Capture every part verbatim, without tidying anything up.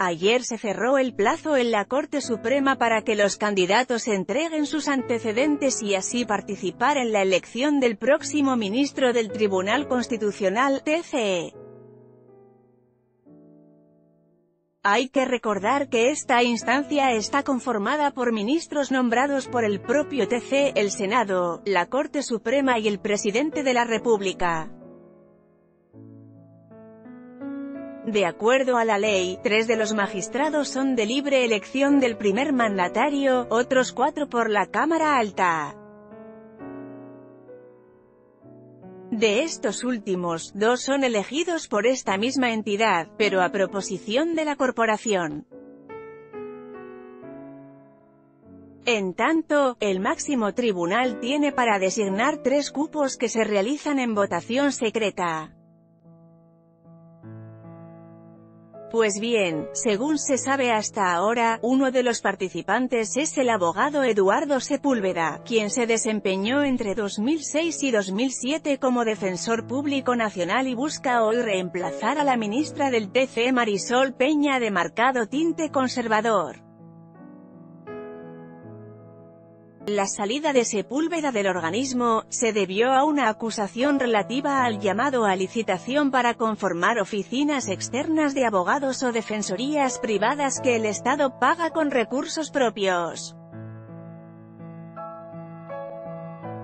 Ayer se cerró el plazo en la Corte Suprema para que los candidatos entreguen sus antecedentes y así participar en la elección del próximo ministro del Tribunal Constitucional, T C E. Hay que recordar que esta instancia está conformada por ministros nombrados por el propio T C E, el Senado, la Corte Suprema y el Presidente de la República. De acuerdo a la ley, tres de los magistrados son de libre elección del primer mandatario, otros cuatro por la Cámara Alta. De estos últimos, dos son elegidos por esta misma entidad, pero a proposición de la corporación. En tanto, el máximo tribunal tiene para designar tres cupos que se realizan en votación secreta. Pues bien, según se sabe hasta ahora, uno de los participantes es el abogado Eduardo Sepúlveda, quien se desempeñó entre dos mil seis y dos mil siete como defensor público nacional y busca hoy reemplazar a la ministra del T C E Marisol Peña, de marcado tinte conservador. La salida de Sepúlveda del organismo se debió a una acusación relativa al llamado a licitación para conformar oficinas externas de abogados o defensorías privadas que el Estado paga con recursos propios.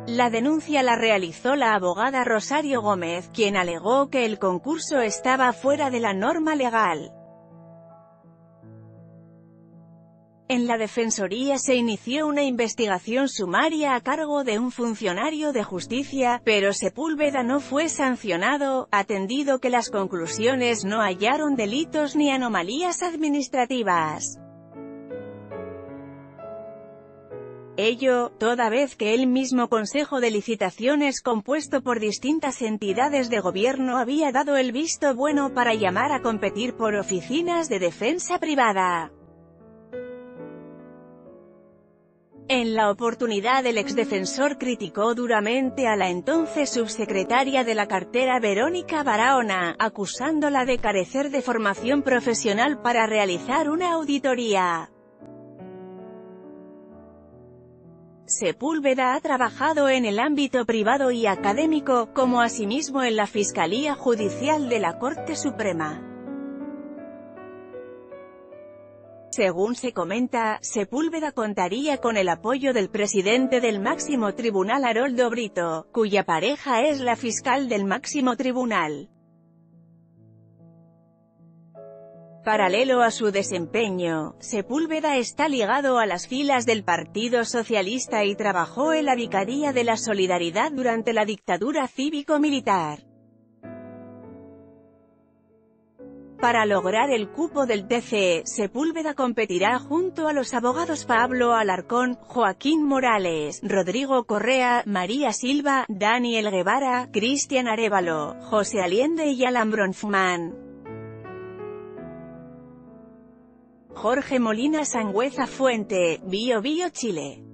La denuncia la realizó la abogada Rosario Gómez, quien alegó que el concurso estaba fuera de la norma legal. En la Defensoría se inició una investigación sumaria a cargo de un funcionario de justicia, pero Sepúlveda no fue sancionado, atendido que las conclusiones no hallaron delitos ni anomalías administrativas. Ello, toda vez que el mismo Consejo de Licitaciones, compuesto por distintas entidades de gobierno, había dado el visto bueno para llamar a competir por oficinas de defensa privada. En la oportunidad, el exdefensor criticó duramente a la entonces subsecretaria de la cartera Verónica Barahona, acusándola de carecer de formación profesional para realizar una auditoría. Sepúlveda ha trabajado en el ámbito privado y académico, como asimismo en la Fiscalía Judicial de la Corte Suprema. Según se comenta, Sepúlveda contaría con el apoyo del presidente del máximo tribunal Haroldo Brito, cuya pareja es la fiscal del máximo tribunal. Paralelo a su desempeño, Sepúlveda está ligado a las filas del Partido Socialista y trabajó en la Vicaría de la Solidaridad durante la dictadura cívico-militar. Para lograr el cupo del T C E, Sepúlveda competirá junto a los abogados Pablo Alarcón, Joaquín Morales, Rodrigo Correa, María Silva, Daniel Guevara, Cristian Arevalo, José Allende y Alan Bronfman. Jorge Molina Sangüeza Fuente, Bio Bio Chile.